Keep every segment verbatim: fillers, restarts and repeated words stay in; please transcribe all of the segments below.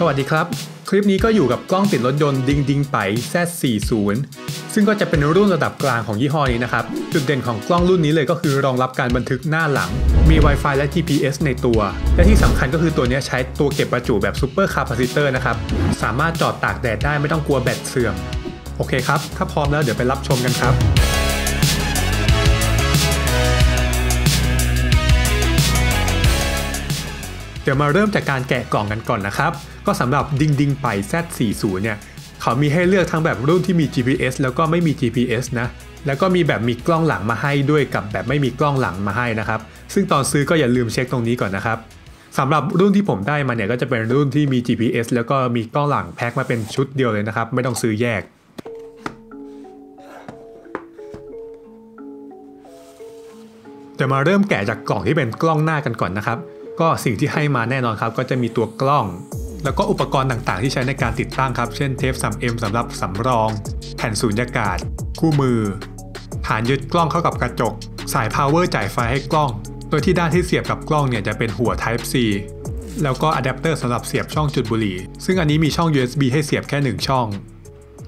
สวัสดีครับคลิปนี้ก็อยู่กับกล้องติดรถยนต์ดิงดิงไป แซด สี่สิบ ซึ่งก็จะเป็นรุ่นระดับกลางของยี่ห้อนี้นะครับจุดเด่นของกล้องรุ่นนี้เลยก็คือรองรับการบันทึกหน้าหลังมี Wi-Fi และ จี พี เอส ในตัวและที่สำคัญก็คือตัวนี้ใช้ตัวเก็บประจุแบบ Super Capacitor นะครับสามารถจอดตากแดดได้ไม่ต้องกลัวแบตเสื่อมโอเคครับถ้าพร้อมแล้วเดี๋ยวไปรับชมกันครับเดี๋ยวมาเริ่มจากการแกะกล่องกันก่อนนะครับก็สำหรับดิงดิงไป แซด สี่สิบ เนี่ยเขามีให้เลือกทั้งแบบรุ่นที่มี จี พี เอส แล้วก็ไม่มี จี พี เอส นะแล้วก็มีแบบมีกล้องหลังมาให้ด้วยกับแบบไม่มีกล้องหลังมาให้นะครับซึ่งตอนซื้อก็อย่าลืมเช็คตรงนี้ก่อนนะครับสำหรับรุ่นที่ผมได้มาเนี่ยก็จะเป็นรุ่นที่มี จี พี เอส แล้วก็มีกล้องหลังแพ็คมาเป็นชุดเดียวเลยนะครับไม่ต้องซื้อแยกเดี๋ยวมาเริ่มแกะจากกล่องที่เป็นกล้องหน้ากันก่อนนะครับก็สิ่งที่ให้มาแน่นอนครับก็จะมีตัวกล้องแล้วก็อุปกรณ์ต่างๆที่ใช้ในการติดตั้งครับเช่นเทป ทรี เอ็ม สำหรับสำรองแผ่นสูญญากาศคู่มือฐานยึดกล้องเข้ากับกระจกสาย power จ่ายไฟให้กล้องโดยที่ด้านที่เสียบกับกล้องเนี่ยจะเป็นหัว type-c แล้วก็อะแดปเตอร์สำหรับเสียบช่องจุดบุหรี่ซึ่งอันนี้มีช่อง ยู เอส บี ให้เสียบแค่หนึ่งช่อง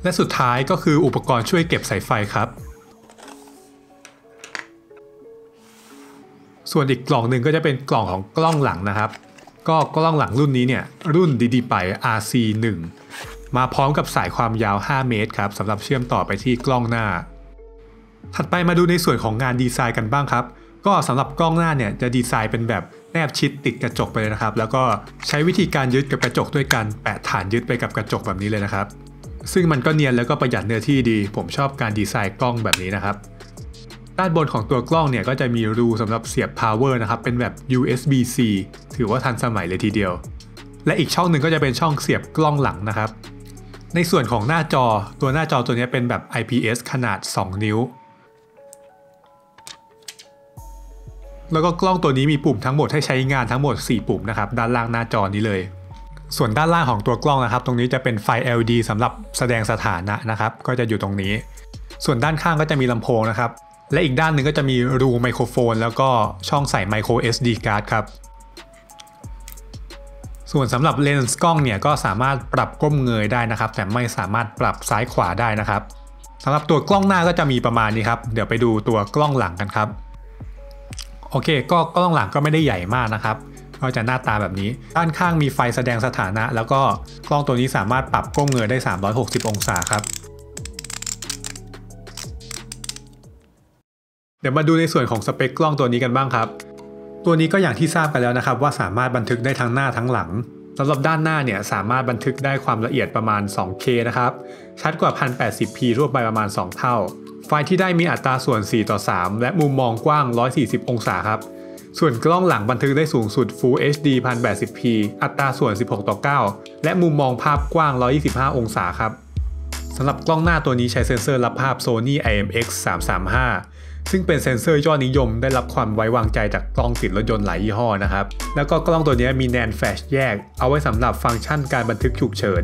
และสุดท้ายก็คืออุปกรณ์ช่วยเก็บสายไฟครับส่วนอีกกล่องหนึ่งก็จะเป็นกล่องของกล้องหลังนะครับก็กล้องหลังรุ่นนี้เนี่ยรุ่น ดี ดี พี เอ ไอ อาร์ ซี หนึ่ง มาพร้อมกับสายความยาวห้าเมตรครับสำหรับเชื่อมต่อไปที่กล้องหน้าถัดไปมาดูในส่วนของงานดีไซน์กันบ้างครับก็สำหรับกล้องหน้าเนี่ยจะดีไซน์เป็นแบบแนบชิดติดกระจกไปเลยนะครับแล้วก็ใช้วิธีการยึดกับกระจกด้วยการแปะฐานยึดไปกับกระจกแบบนี้เลยนะครับซึ่งมันก็เนียนแล้วก็ประหยัดเนื้อที่ดีผมชอบการดีไซน์กล้องแบบนี้นะครับด้านบนของตัวกล้องเนี่ยก็จะมีรูสำหรับเสียบ power นะครับเป็นแบบ ยู เอส บี ซี ถือว่าทันสมัยเลยทีเดียวและอีกช่องหนึ่งก็จะเป็นช่องเสียบกล้องหลังนะครับในส่วนของหน้าจอตัวหน้าจอตัวนี้เป็นแบบ ไอ พี เอส ขนาดสองนิ้วแล้วก็กล้องตัวนี้มีปุ่มทั้งหมดให้ใช้งานทั้งหมดสี่ปุ่มนะครับด้านล่างหน้าจอนี้เลยส่วนด้านล่างของตัวกล้องนะครับตรงนี้จะเป็นไฟ แอล อี ดี สำหรับแสดงสถานะนะครับก็จะอยู่ตรงนี้ส่วนด้านข้างก็จะมีลำโพงนะครับและอีกด้านหนึ่งก็จะมีรูไมโครโฟนแล้วก็ช่องใส่ไมโคร เอส ดี card ครับส่วนสำหรับเลนส์กล้องเนี่ยก็สามารถปรับก้มเงยได้นะครับแต่ไม่สามารถปรับซ้ายขวาได้นะครับสำหรับตัวกล้องหน้าก็จะมีประมาณนี้ครับเดี๋ยวไปดูตัวกล้องหลังกันครับโอเคก็กล้องหลังก็ไม่ได้ใหญ่มากนะครับก็จะหน้าตาแบบนี้ด้านข้างมีไฟแสดงสถานะแล้วก็กล้องตัวนี้สามารถปรับก้มเงยได้สามร้อยหกสิบองศาครับเดี๋ยวมาดูในส่วนของสเปคกล้องตัวนี้กันบ้างครับตัวนี้ก็อย่างที่ทราบกันแล้วนะครับว่าสามารถบันทึกได้ทั้งหน้าทั้งหลังสำหรับด้านหน้าเนี่ยสามารถบันทึกได้ความละเอียดประมาณ สองเค นะครับชัดกว่า หนึ่งพันแปดสิบพี รวบไปประมาณสองเท่าไฟล์ที่ได้มีอัตราส่วนสี่ต่อสามและมุมมองกว้างหนึ่งร้อยสี่สิบองศาครับส่วนกล้องหลังบันทึกได้สูงสุด Full เอช ดี หนึ่งพันแปดสิบพี อัตราส่วนสิบหกต่อเก้าและมุมมองภาพกว้างหนึ่งร้อยยี่สิบห้าองศาครับสำหรับกล้องหน้าตัวนี้ใช้เซ็นเซอร์รับภาพ Sony ไอ เอ็ม เอ็กซ์ สามสามห้าซึ่งเป็นเซ็นเซอร์ยอดนิยมได้รับความไว้วางใจจากกล้องติดรถยนต์หลายยี่ห้อนะครับแล้วก็กล้องตัวนี้มีแนนแฟลชแยกเอาไว้สำหรับฟังก์ชันการบันทึกฉุกเฉิน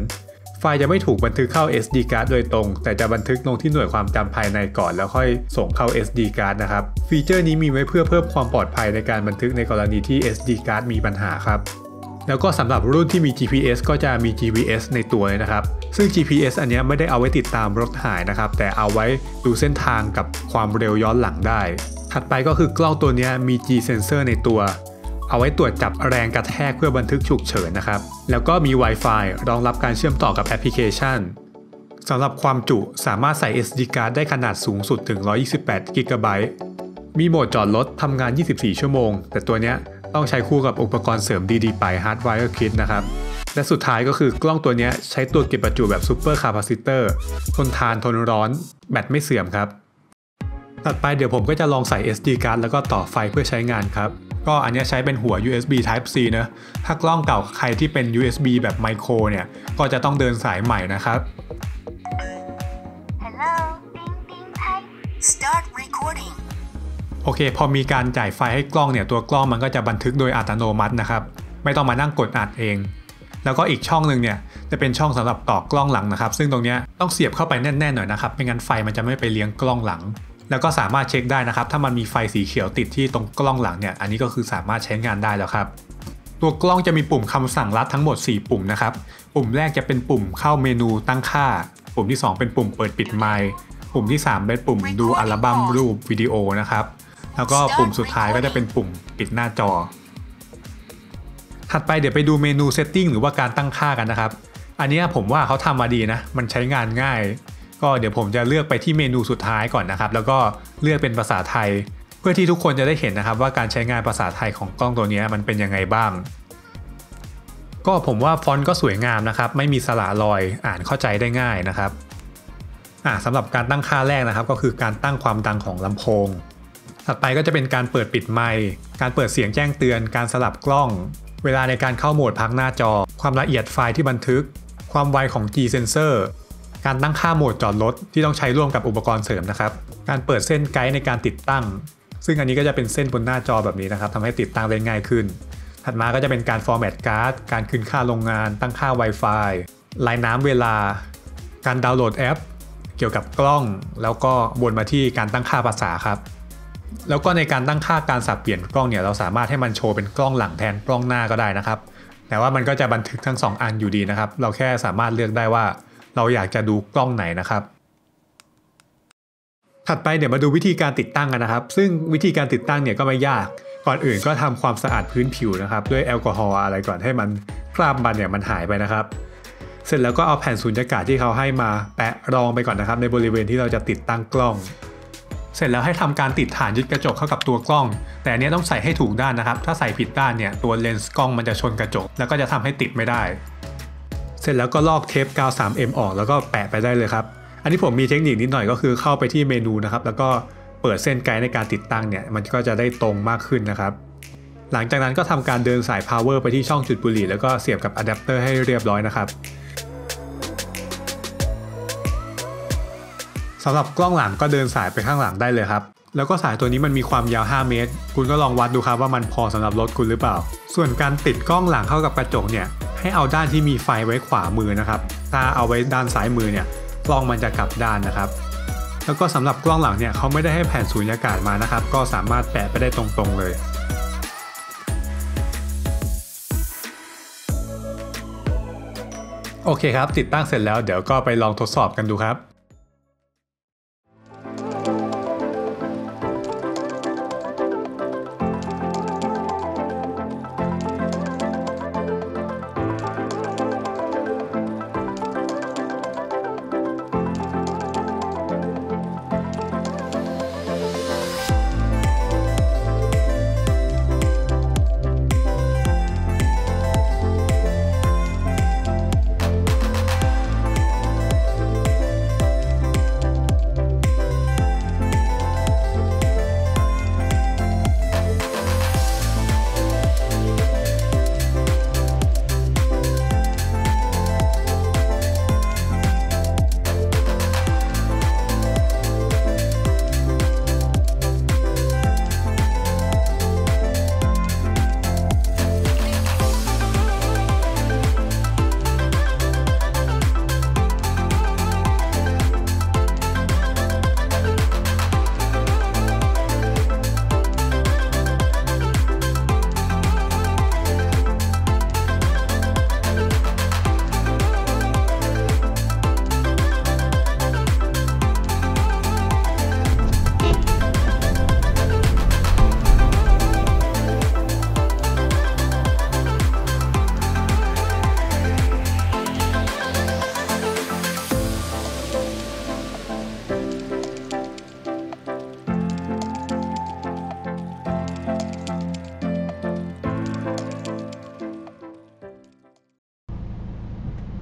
ไฟล์จะไม่ถูกบันทึกเข้า เอส ดี card โดยตรงแต่จะบันทึกลงที่หน่วยความจำภายในก่อนแล้วค่อยส่งเข้า เอส ดี card นะครับฟีเจอร์นี้มีไว้เพื่อเพิ่มความปลอดภัยในการบันทึกในกรณีที่ เอส ดี card มีปัญหาครับแล้วก็สำหรับรุ่นที่มี จี พี เอส ก็จะมี จี พี เอส ในตัวนะครับซึ่ง จี พี เอส อันนี้ไม่ได้เอาไว้ติดตามรถหายนะครับแต่เอาไว้ดูเส้นทางกับความเร็วย้อนหลังได้ถัดไปก็คือกล้องตัวนี้มี G Sensor ในตัวเอาไว้ตรวจจับแรงกระแทกเพื่อบันทึกฉุกเฉินนะครับแล้วก็มี Wi-Fi รองรับการเชื่อมต่อกับแอปพลิเคชันสำหรับความจุสามารถใส่ เอส ดี Card ได้ขนาดสูงสุดถึงหนึ่งร้อยยี่สิบแปด จี บี มีโหมดจอดรถทำงานยี่สิบสี่ชั่วโมงแต่ตัวนี้ต้องใช้คู่กับอุปกรณ์เสริม ดี ดี พี เอ ไอ Hardwire Kit นะครับและสุดท้ายก็คือกล้องตัวนี้ใช้ตัวเก็บประจุแบบ Super Capacitor ทนทานทนร้อนแบตไม่เสื่อมครับถัดไปเดี๋ยวผมก็จะลองใส่ เอส ดี Card แล้วก็ต่อไฟเพื่อใช้งานครับก็อันนี้ใช้เป็นหัว ยู เอส บี type-C นะถ้ากล้องเก่าใครที่เป็น ยู เอส บี แบบไมโครเนี่ยก็จะต้องเดินสายใหม่นะครับ Hello, Bing, Bing, Type. Start recording.โอเคพอมีการจ่ายไฟให้กล้องเนี่ยตัวกล้องมันก็จะบันทึกโดยอัตโนมัตินะครับไม่ต้องมานั่งกดอัดเองแล้วก็อีกช่องหนึ่งเนี่ยจะเป็นช่องสำหรับต่อกล้องหลังนะครับซึ่งตรงนี้ต้องเสียบเข้าไปแน่นๆหน่อยนะครับไม่งั้นไฟมันจะไม่ไปเลี้ยงกล้องหลังแล้วก็สามารถเช็คได้นะครับถ้ามันมีไฟสีเขียวติดที่ตรงกล้องหลังเนี่ยอันนี้ก็คือสามารถใช้งานได้แล้วครับ ตัวกล้องจะมีปุ่มคำสั่งลัดทั้งหมดสี่ปุ่มนะครับปุ่มแรกจะเป็นปุ่มเข้าเมนูตั้งค่าปุ่มที่สองเป็นปุ่มเปิดปิดไมค์ปุ่มที่สามเป็นปุ่มดูอัลบั้มรูปวิดีโอนะครับแล้วก็ปุ่มสุดท้ายก็จะเป็นปุ่มปิดหน้าจอถัดไปเดี๋ยวไปดูเมนู setting หรือว่าการตั้งค่ากันนะครับอันนี้ผมว่าเขาทำมาดีนะมันใช้งานง่ายก็เดี๋ยวผมจะเลือกไปที่เมนูสุดท้ายก่อนนะครับแล้วก็เลือกเป็นภาษาไทยเพื่อที่ทุกคนจะได้เห็นนะครับว่าการใช้งานภาษาไทยของกล้องตัวนี้มันเป็นยังไงบ้างก็ผมว่าฟอนต์ก็สวยงามนะครับไม่มีสระรอยอ่านเข้าใจได้ง่ายนะครับอ่ะสำหรับการตั้งค่าแรกนะครับก็คือการตั้งความดังของลำโพงถัดไปก็จะเป็นการเปิดปิดไมค์การเปิดเสียงแจ้งเตือนการสลับกล้องเวลาในการเข้าโหมดพักหน้าจอความละเอียดไฟล์ที่บันทึกความไวของ G Sensor การตั้งค่าโหมดจอดรถที่ต้องใช้ร่วมกับอุปกรณ์เสริมนะครับการเปิดเส้นไกด์ในการติดตั้งซึ่งอันนี้ก็จะเป็นเส้นบนหน้าจอแบบนี้นะครับทำให้ติดตั้งได้ง่ายขึ้นถัดมาก็จะเป็นการ format card การคืนค่าโรงงานตั้งค่า Wi-Fi รายน้ำเวลาการดาวน์โหลดแอปเกี่ยวกับกล้องแล้วก็วนมาที่การตั้งค่าภาษาครับแล้วก็ในการตั้งค่าการสับเปลี่ยนกล้องเนี่ยเราสามารถให้มันโชว์เป็นกล้องหลังแทนกล้องหน้าก็ได้นะครับแต่ว่ามันก็จะบันทึกทั้งสองอันอยู่ดีนะครับเราแค่สามารถเลือกได้ว่าเราอยากจะดูกล้องไหนนะครับถัดไปเดี๋ยวมาดูวิธีการติดตั้งกันนะครับซึ่งวิธีการติดตั้งเนี่ยก็ไม่ยากก่อนอื่นก็ทำความสะอาดพื้นผิวนะครับด้วยแอลกอฮอล์อะไรก่อนให้มันคราบมันเนี่ยมันหายไปนะครับเสร็จแล้วก็เอาแผ่นสูญญากาศที่เขาให้มาแปะรองไปก่อนนะครับในบริเวณที่เราจะติดตั้งกล้องเสร็จแล้วให้ทำการติดฐานยึดกระจกเข้ากับตัวกล้องแต่อันนี้ต้องใส่ให้ถูกด้านนะครับถ้าใส่ผิดด้านเนี่ยตัวเลนส์กล้องมันจะชนกระจกแล้วก็จะทำให้ติดไม่ได้เสร็จแล้วก็ลอกเทปกาว สามเอ็ม ออกแล้วก็แปะไปได้เลยครับอันนี้ผมมีเทคนิคนิดหน่อยก็คือเข้าไปที่เมนูนะครับแล้วก็เปิดเส้นไกด์ในการติดตั้งเนี่ยมันก็จะได้ตรงมากขึ้นนะครับหลังจากนั้นก็ทำการเดินสาย power ไปที่ช่องจุดบุหรี่แล้วก็เสียบกับอะแดปเตอร์ให้เรียบร้อยนะครับสำหรับกล้องหลังก็เดินสายไปข้างหลังได้เลยครับแล้วก็สายตัวนี้มันมีความยาวห้าเมตรคุณก็ลองวัดดูครับว่ามันพอสำหรับรถคุณหรือเปล่าส่วนการติดกล้องหลังเข้ากับกระจกเนี่ยให้เอาด้านที่มีไฟไว้ขวามือนะครับถ้าเอาไว้ด้านซ้ายมือเนี่ยกล้องมันจะกลับด้านนะครับแล้วก็สำหรับกล้องหลังเนี่ยเขาไม่ได้ให้แผ่นสูญญากาศมานะครับก็สามารถแปะไปได้ตรงๆเลยโอเคครับติดตั้งเสร็จแล้วเดี๋ยวก็ไปลองทดสอบกันดูครับ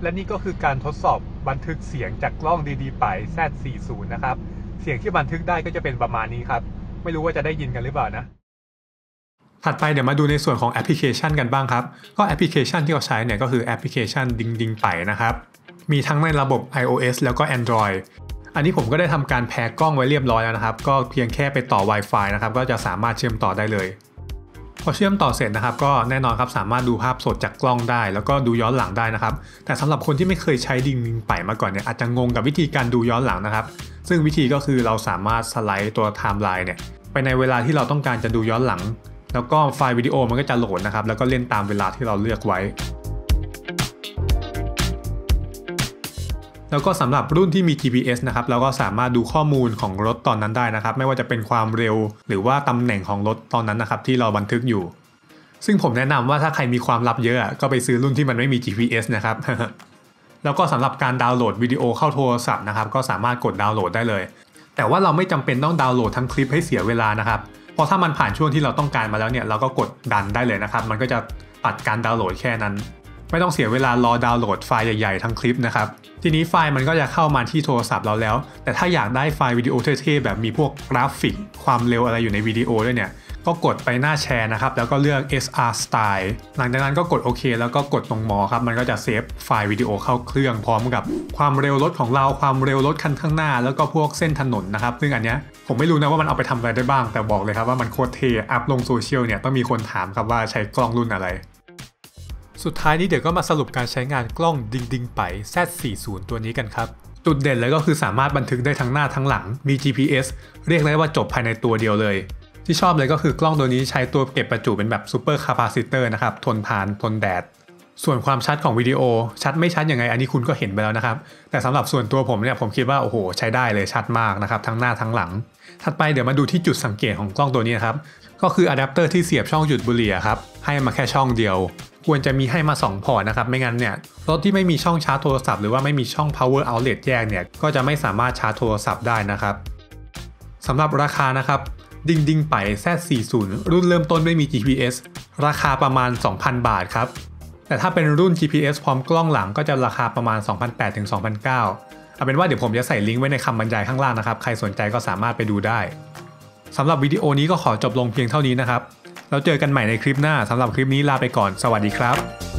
และนี่ก็คือการทดสอบบันทึกเสียงจากกล้อง ดี ดี พี เอ ไอ แซด สี่สิบ นะครับเสียงที่บันทึกได้ก็จะเป็นประมาณนี้ครับไม่รู้ว่าจะได้ยินกันหรือเปล่านะถัดไปเดี๋ยวมาดูในส่วนของแอปพลิเคชันกันบ้างครับก็แอปพลิเคชันที่เราใช้เนี่ยก็คือแอปพลิเคชันดิงดิงไปนะครับมีทั้งในระบบ ไอ โอ เอส แล้วก็ Android อันนี้ผมก็ได้ทำการแพ็คกล้องไว้เรียบร้อยแล้วนะครับก็เพียงแค่ไปต่อ Wi-Fi นะครับก็จะสามารถเชื่อมต่อได้เลยพอเชื่อมต่อเสร็จนะครับก็แน่นอนครับสามารถดูภาพสดจากกล้องได้แล้วก็ดูย้อนหลังได้นะครับแต่สำหรับคนที่ไม่เคยใช้ดิงดิงไปมาก่อนเนี่ยอาจจะงงกับวิธีการดูย้อนหลังนะครับซึ่งวิธีก็คือเราสามารถสไลด์ตัวไทม์ไลน์เนี่ยไปในเวลาที่เราต้องการจะดูย้อนหลัง แล้วก็ไฟล์วิดีโอมันก็จะโหลดนะครับแล้วก็เล่นตามเวลาที่เราเลือกไว้แล้วก็สำหรับรุ่นที่มี จี พี เอส นะครับเราก็สามารถดูข้อมูลของรถตอนนั้นได้นะครับไม่ว่าจะเป็นความเร็วหรือว่าตำแหน่งของรถตอนนั้นนะครับที่เราบันทึกอยู่ซึ่งผมแนะนำว่าถ้าใครมีความลับเยอะก็ไปซื้อรุ่นที่มันไม่มี จี พี เอส นะครับ แล้วก็สำหรับการดาวน์โหลดวิดีโอเข้าโทรศัพท์นะครับก็สามารถกดดาวน์โหลดได้เลยแต่ว่าเราไม่จำเป็นต้องดาวน์โหลดทั้งคลิปให้เสียเวลานะครับเพราะถ้ามันผ่านช่วงที่เราต้องการมาแล้วเนี่ยเราก็กดดันได้เลยนะครับมันก็จะตัดการดาวน์โหลดแค่นั้นไม่ต้องเสียเวลารอดาวน์โหลดไฟล์ใหญ่ๆทั้งคลิปนะครับทีนี้ไฟล์มันก็จะเข้ามาที่โทรศัพท์เราแล้วแต่ถ้าอยากได้ไฟล์วิดีโอเท่ๆแบบมีพวกกราฟิกความเร็วอะไรอยู่ในวิดีโอด้วยเนี่ยก็กดไปหน้าแชร์นะครับแล้วก็เลือก เอส อาร์ Style หลังจากนั้นก็กดโอเคแล้วก็กดตรงมอครับมันก็จะเซฟไฟล์วิดีโอเข้าเครื่องพร้อมกับความเร็วรถของเราความเร็วรถคันข้างหน้าแล้วก็พวกเส้นถนนนะครับซึ่งอันเนี้ยผมไม่รู้นะว่ามันเอาไปทำอะไรได้บ้างแต่บอกเลยครับว่ามันโคตรเท่อัพลงโซเชียลเนี่ยต้องมีคนถามครับว่าใช้กล้องรุ่นอะไรสุดท้ายนี้เดี๋ยวก็มาสรุปการใช้งานกล้องดี ดี พี เอ ไอ แซด สี่สิบ ตัวนี้กันครับจุดเด่นเลยก็คือสามารถบันทึกได้ทั้งหน้าทั้งหลังมี จี พี เอส เรียกได้ว่าจบภายในตัวเดียวเลยที่ชอบเลยก็คือกล้องตัวนี้ใช้ตัวเก็บประจุเป็นแบบ Super Capacitor นะครับทนทานทนแดดส่วนความชัดของวิดีโอชัดไม่ชัดยังไงอันนี้คุณก็เห็นไปแล้วนะครับแต่สำหรับส่วนตัวผมเนี่ยผมคิดว่าโอ้โหใช้ได้เลยชัดมากนะครับทั้งหน้าทั้งหลังถัดไปเดี๋ยวมาดูที่จุดสังเกตของกล้องตัวนี้ครับก็คืออะแดปเตอร์ที่เสียบช่องจุดบุหรี่ครับให้มาแค่ช่องเดียวควรจะมีให้มาสองพอร์ตนะครับไม่งั้นเนี่ยรถที่ไม่มีช่องชาร์จโทรศัพท์หรือว่าไม่มีช่อง power outlet แยกเนี่ยก็จะไม่สามารถชาร์จโทรศัพท์ได้นะครับสำหรับราคานะครับดิงดิงไป แซด สี่สิบ รุ่นเริ่มต้นไม่มี จี พี เอส ราคาประมาณ สองพัน บาทครับแต่ถ้าเป็นรุ่น จี พี เอส พร้อมกล้องหลังก็จะราคาประมาณ สองพันแปดร้อย ถึง สองพันเก้าร้อย เอาเป็นว่าเดี๋ยวผมจะใส่ลิงก์ไว้ในคำบรรยายข้างล่างนะครับใครสนใจก็สามารถไปดูได้สำหรับวิดีโอนี้ก็ขอจบลงเพียงเท่านี้นะครับแล้วเจอกันใหม่ในคลิปหน้าสำหรับคลิปนี้ลาไปก่อนสวัสดีครับ